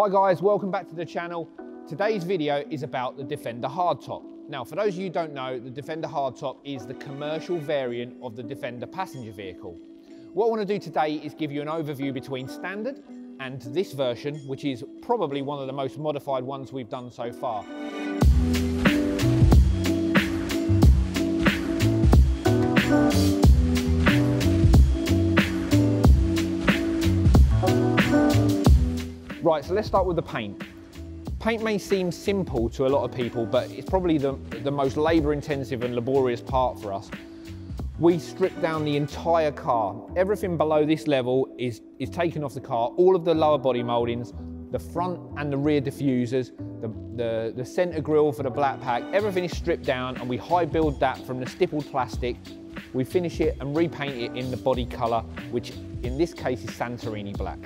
Hi guys, welcome back to the channel. Today's video is about the Defender Hardtop. Now, for those of you who don't know, the Defender Hardtop is the commercial variant of the Defender passenger vehicle. What I want to do today is give you an overview between standard and this version, which is probably one of the most modified ones we've done so far. Right, so let's start with the paint. Paint may seem simple to a lot of people, but it's probably the most labour-intensive and laborious part for us. We strip down the entire car. Everything below this level is taken off the car, all of the lower body mouldings, the front and the rear diffusers, the centre grille for the black pack, everything is stripped down and we high build that from the stippled plastic. We finish it and repaint it in the body colour, which in this case is Santorini black.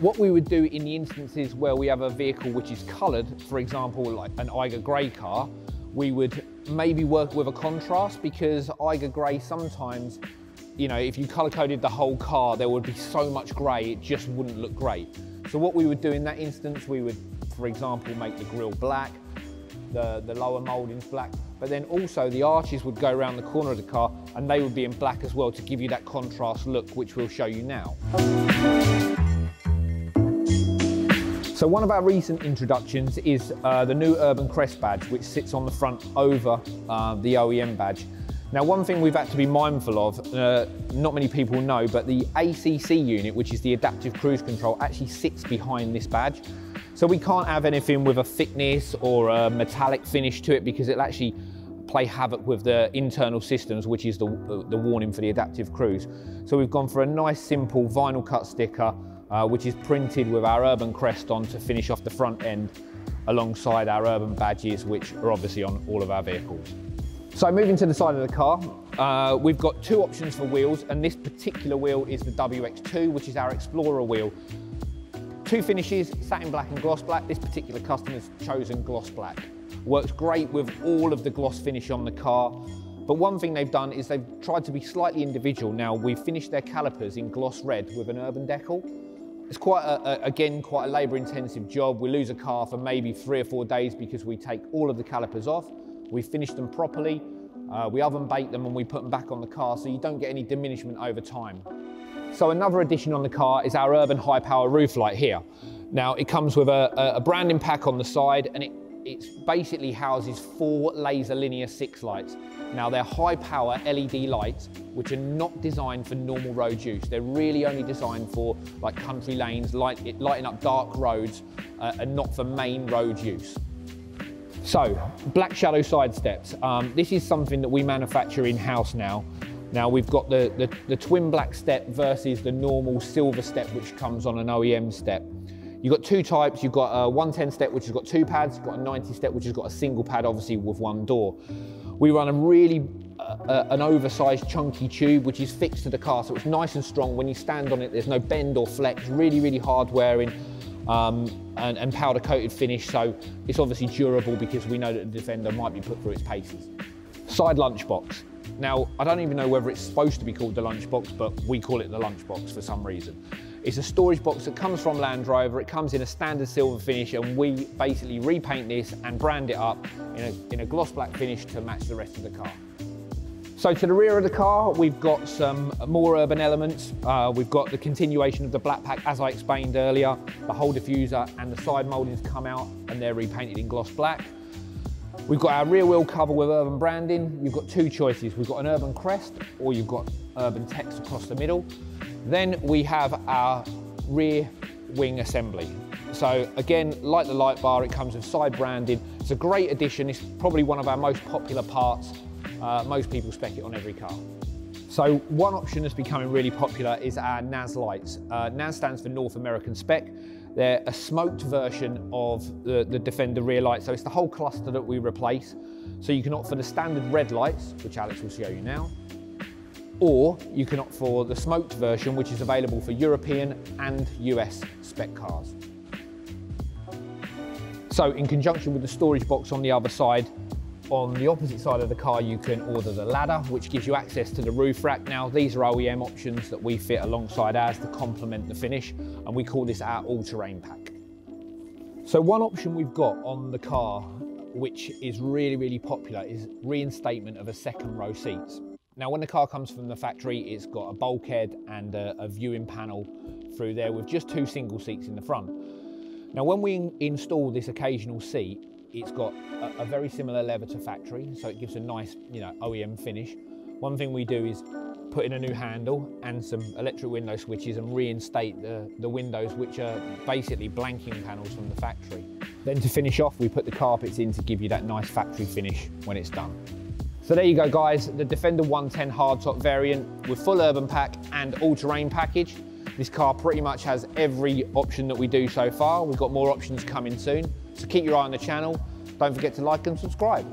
What we would do in the instances where we have a vehicle which is coloured, for example like an Eiger Grey car, we would maybe work with a contrast, because Eiger Grey sometimes, you know, if you colour coded the whole car there would be so much grey it just wouldn't look great. So what we would do in that instance, we would for example make the grille black, the lower mouldings black, but then also the arches would go around the corner of the car and they would be in black as well to give you that contrast look, which we'll show you now. So one of our recent introductions is the new Urban Crest badge, which sits on the front over the OEM badge. Now, one thing we've had to be mindful of, not many people know, but the ACC unit, which is the adaptive cruise control, actually sits behind this badge. So we can't have anything with a thickness or a metallic finish to it, because it'll actually play havoc with the internal systems, which is the warning for the adaptive cruise. So we've gone for a nice simple vinyl cut sticker, which is printed with our Urban Crest on to finish off the front end alongside our Urban badges, which are obviously on all of our vehicles. So moving to the side of the car, we've got two options for wheels, and this particular wheel is the WX2, which is our Explorer wheel. Two finishes, satin black and gloss black. This particular customer's chosen gloss black. Works great with all of the gloss finish on the car. But one thing they've done is they've tried to be slightly individual. Now, we've finished their calipers in gloss red with an Urban decal. It's quite a labour-intensive job. We lose a car for maybe 3 or 4 days because we take all of the calipers off, we finish them properly, we oven bake them and we put them back on the car, so you don't get any diminishment over time. So another addition on the car is our Urban high power roof light here. Now, it comes with a branding pack on the side, and it basically houses 4 laser linear 6 lights. Now, they're high power LED lights, which are not designed for normal road use. They're really only designed for like country lanes, lighting up dark roads, and not for main road use. So, black shadow side steps. This is something that we manufacture in-house now. Now, we've got the twin black step versus the normal silver step, which comes on an OEM step. You've got two types. You've got a 110 step, which has got 2 pads. You've got a 90 step, which has got a single pad, obviously with 1 door. We run a really, an oversized chunky tube, which is fixed to the car. So it's nice and strong. When you stand on it, there's no bend or flex, really, really hard wearing, and powder coated finish. So it's obviously durable, because we know that the Defender might be put through its paces. Side lunchbox. Now, I don't even know whether it's supposed to be called the lunchbox, but we call it the lunchbox for some reason. It's a storage box that comes from Land Rover. It comes in a standard silver finish, and we basically repaint this and brand it up in a gloss black finish to match the rest of the car. So to the rear of the car, we've got some more Urban elements. We've got the continuation of the black pack, as I explained earlier. The whole diffuser and the side mouldings come out and they're repainted in gloss black. We've got our rear wheel cover with Urban branding. You've got two choices. We've got an Urban Crest, or you've got Urban text across the middle. Then we have our rear wing assembly. So again, like the light bar, it comes with side branding. It's a great addition. It's probably one of our most popular parts. Most people spec it on every car. So one option that's becoming really popular is our NAS lights. NAS stands for North American Spec. They're a smoked version of the Defender rear light, so it's the whole cluster that we replace. So you can opt for the standard red lights, which Alex will show you now, or you can opt for the smoked version, which is available for European and US spec cars. So in conjunction with the storage box on the other side, On the opposite side of the car, you can order the ladder, which gives you access to the roof rack. Now, these are OEM options that we fit alongside ours to complement the finish, and we call this our all-terrain pack. So one option we've got on the car, which is really, really popular, is reinstatement of a second row seats. Now, when the car comes from the factory, it's got a bulkhead and a viewing panel through there with just two single seats in the front. Now, when we install this occasional seat, it's got a very similar leather to factory, so it gives a nice, you know, OEM finish. One thing we do is put in a new handle and some electric window switches and reinstate the windows, which are basically blanking panels from the factory. Then to finish off, we put the carpets in to give you that nice factory finish when it's done. So there you go, guys, the Defender 110 hardtop variant with full urban pack and all-terrain package. This car pretty much has every option that we do so far. We've got more options coming soon, so keep your eye on the channel. Don't forget to like and subscribe.